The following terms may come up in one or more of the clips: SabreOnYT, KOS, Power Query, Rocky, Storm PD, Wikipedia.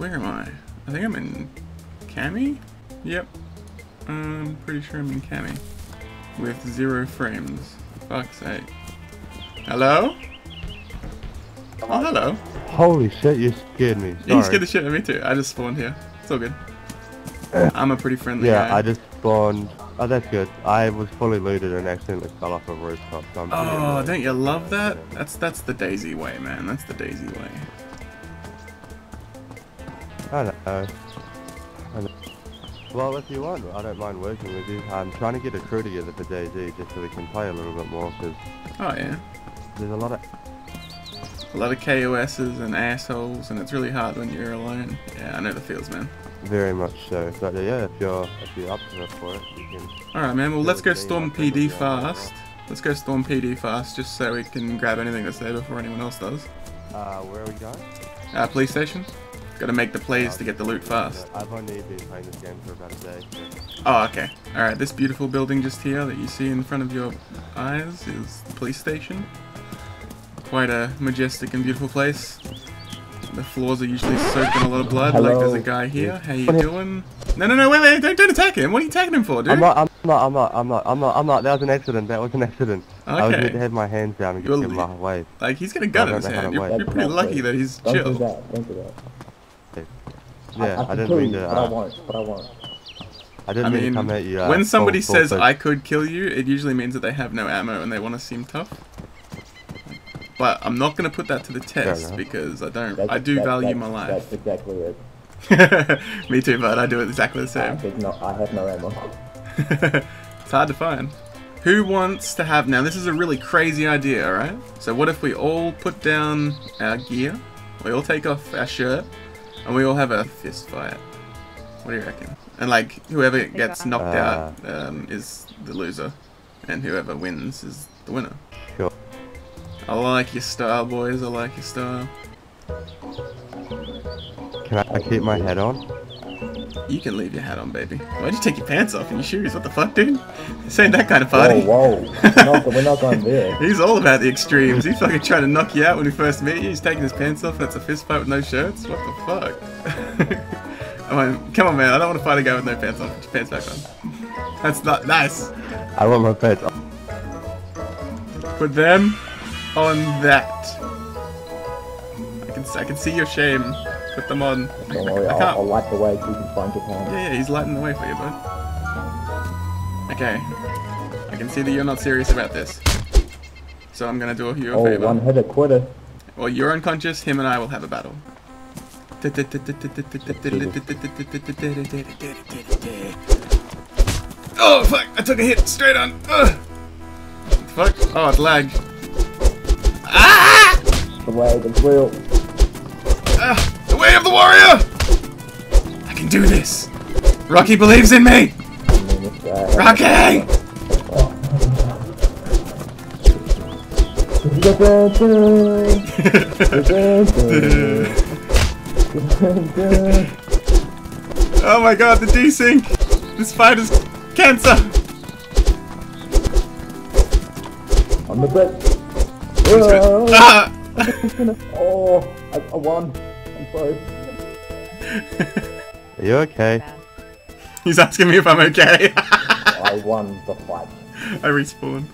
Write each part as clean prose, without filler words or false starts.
Where am I? I think I'm in Cami? Yep. I'm pretty sure I'm in Cami. With 0 frames. Fuck's sake. Hello? Oh, hello. Holy shit, you scared me. Sorry. You scared the shit out of me too. I just spawned here. It's all good. I'm a pretty friendly guy. Yeah, I just spawned. Oh, that's good. I was fully looted and accidentally fell off a rooftop. So oh, don't you love that? That's the Daisy way, man. That's the Daisy way. I don't know. Well, if you want, I don't mind working with you. I'm trying to get a crew together for Daisy just so we can play a little bit more. Cause oh yeah. There's a lot of KOSs and assholes, and it's really hard when you're alone. Yeah, I know the feels, man. Very much so. But yeah, if you're up for it, you can. All right, man. Well, let's go Storm PD fast. Let's go Storm PD fast, just so we can grab anything that's there before anyone else does. Where are we going? Police station. Got to make the plays to get the loot fast. I've only been playing this game for about a day. Oh, okay. All right. This beautiful building just here that you see in front of your eyes is the police station. Quite a majestic and beautiful place. The floors are usually soaked in a lot of blood. Hello. Like there's a guy here. How you doing? No, wait, don't attack him. What are you attacking him for, dude? I'm not. That was an accident. Okay. I was meant to have my hands down and give him my wave. Like he's got a gun in his hand. You're pretty lucky that he's chill. Don't do that. Yeah, I didn't mean to. But I won't. I mean, come at you. When somebody says I could kill you, it usually means that they have no ammo and they want to seem tough. But I'm not going to put that to the test because I do value my life. That's exactly it. Me too, but I do it exactly the same. I have no ammo. It's hard to find. Who wants to have... Now, this is a really crazy idea, alright? So what if we all put down our gear, we all take off our shirt, and we all have a fist fight? What do you reckon? And like, whoever gets knocked out is the loser, and whoever wins is the winner. Sure. I like your style, boys. I like your style. Can I keep my hat on? You can leave your hat on, baby. Why'd you take your pants off and your shoes? What the fuck, dude? This ain't that kind of party. Whoa. We're not going there. He's all about the extremes. He's fucking trying to knock you out when he first met you. He's taking his pants off and it's a fist fight with no shirts. What the fuck? I mean, come on, man. I don't want to fight a guy with no pants on. Put your pants back on. That's not nice. I want my pants on. Put them on that. I can see your shame. Put them on. Don't worry, I'll light the way so you can find your hand. Yeah, he's lighting the way for you, bud. Okay. I can see that you're not serious about this. So I'm gonna do you a favor. One hit a quitter. Well, you're unconscious, him and I will have a battle. Oh fuck, I took a hit straight on. Fuck. Oh, it lagged. Ah! The lag is real. The way of the warrior! I can do this! Rocky believes in me! Rocky! Oh my god, the desync! This fight is cancer! On the bed. Ah! Oh, I won. I'm sorry. Are you okay? He's asking me if I'm okay. I won the fight. I respawned.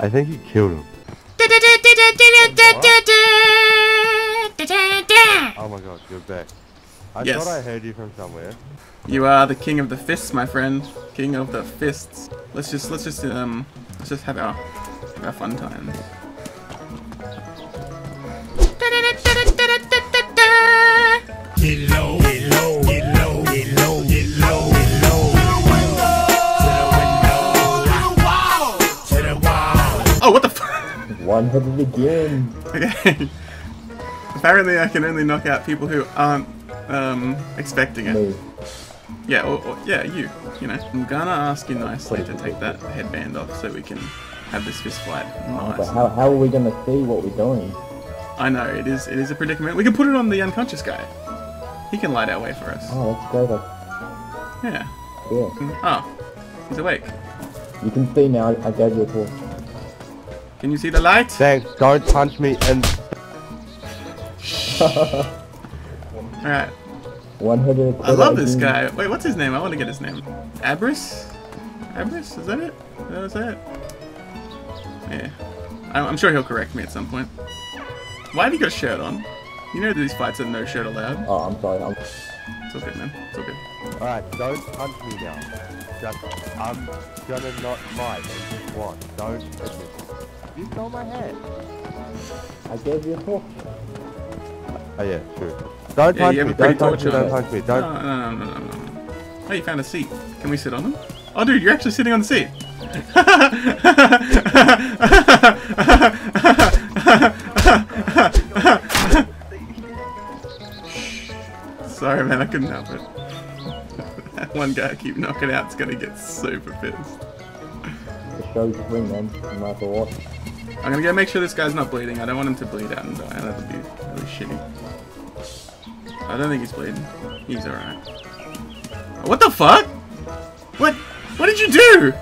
I think you killed him. Oh my god, you're back. I thought I heard you from somewhere. You are the king of the fists, my friend. King of the fists. Let's just have our fun times. Get low, get low, get low, get low, get low, get low. To the window, to the wall. Oh, what the fuck? 100 again. Okay. Apparently, I can only knock out people who aren't expecting it. Me. Yeah, or you know. I'm gonna ask you nicely to take that headband off so we can have this fist fight. Nice. But how are we gonna see what we're doing? I know, it is a predicament. We can put it on the unconscious guy. He can light our way for us. Oh, that's great. Yeah. Yeah. Oh, he's awake. You can see now, I gave you a call. Can you see the light? Thanks, don't punch me in. Alright. 100. I love this guy. Wait, what's his name? I want to get his name. Abrus? Abrus? Is that it? Is that it? Yeah. I'm sure he'll correct me at some point. Why have you got a shirt on? You know these fights are no shirt allowed. Oh, I'm sorry. It's okay, man. It's okay. Alright, don't punch me now. Just, I'm gonna not fight. What? Don't punch me. You stole my head. I gave you a hook. Oh yeah, true. Don't punch me, don't punch me, don't punch me, don't. No. Oh, you found a seat. Can we sit on them? Oh dude, you're actually sitting on the seat. Sorry man, I couldn't help it. That one guy I keep knocking out is gonna get super pissed. The show's free man, no matter what. I'm gonna go make sure this guy's not bleeding. I don't want him to bleed out and die. That would be really shitty. I don't think he's bleeding. He's alright. What the fuck? What did you do?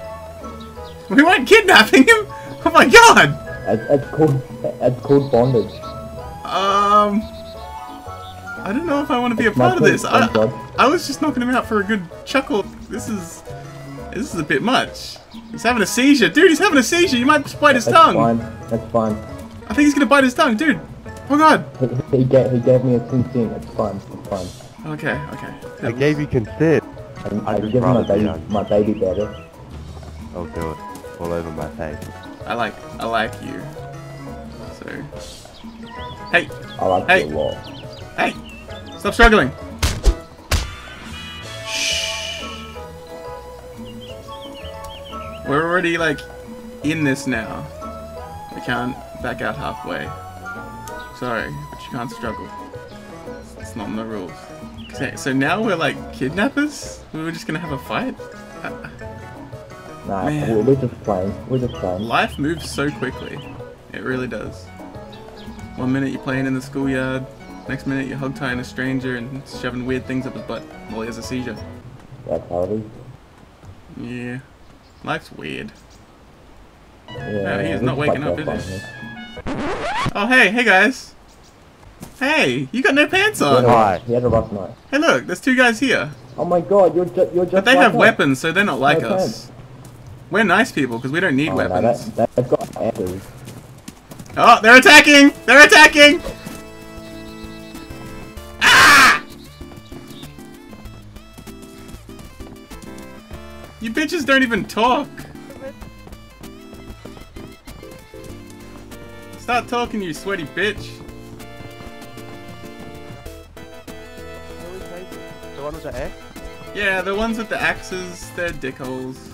We weren't kidnapping him? Oh my god! That's called bondage. I don't know if I want to be a part of this. I was just knocking him out for a good chuckle. This is a bit much. He's having a seizure. Dude, he's having a seizure. You might bite his tongue. That's fine. I think he's going to bite his tongue, dude. Oh, God. He gave me a consent. It's fine. It's fine. Okay. I gave you consent. I gave my baby better. Oh, God. All over my face. I like you. So. Hey. I like you a lot. Hey. Stop struggling. We're already, like, in this now. We can't back out halfway. Sorry, but you can't struggle. It's not in the rules. So now we're, like, kidnappers? We were just gonna have a fight? Nah, man. We're just playing. We're just playing. Life moves so quickly. It really does. One minute you're playing in the schoolyard. Next minute you're hog-tying a stranger and shoving weird things up his butt while he has a seizure. That's how it is. Yeah. Life's weird. Yeah, no, he's not waking up, is he? Oh, hey guys! Hey, you got no pants on! He had a rough night. Hey look, there's two guys here. Oh my god, you're just but they have weapons, so they're not like us. We're nice people, because we don't need weapons. No, they've got arrows. Oh, they're attacking! They're attacking! You bitches don't even talk! Start talking, you sweaty bitch! The one with the axe? Yeah, the ones with the axes, they're dickholes.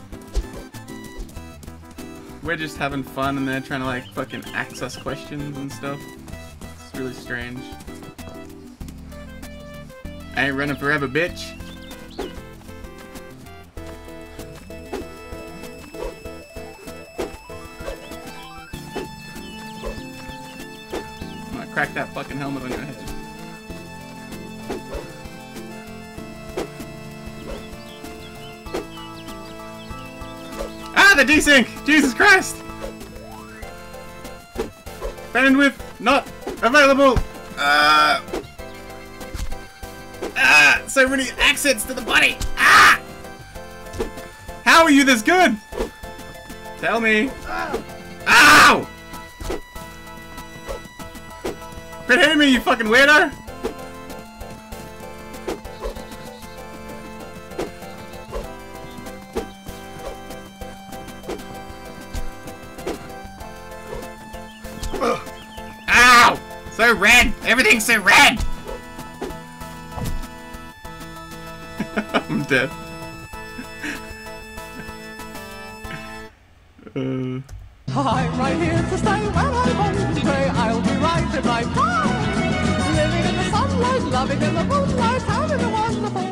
We're just having fun and they're trying to like fucking axe us questions and stuff. It's really strange. I ain't running forever, bitch! Crack that fucking helmet on your head. Ah, the desync! Jesus Christ! Bandwidth not available! So many accents to the body! Ah! How are you this good? Tell me. Ow! Quit hitting me, you fucking weirdo! Ugh. Ow! So red! Everything's so red! I'm dead. I'm right here to stay when I want to stay. I'll be right in my time. Living in the sunlight, loving in the moonlight, having a wonderful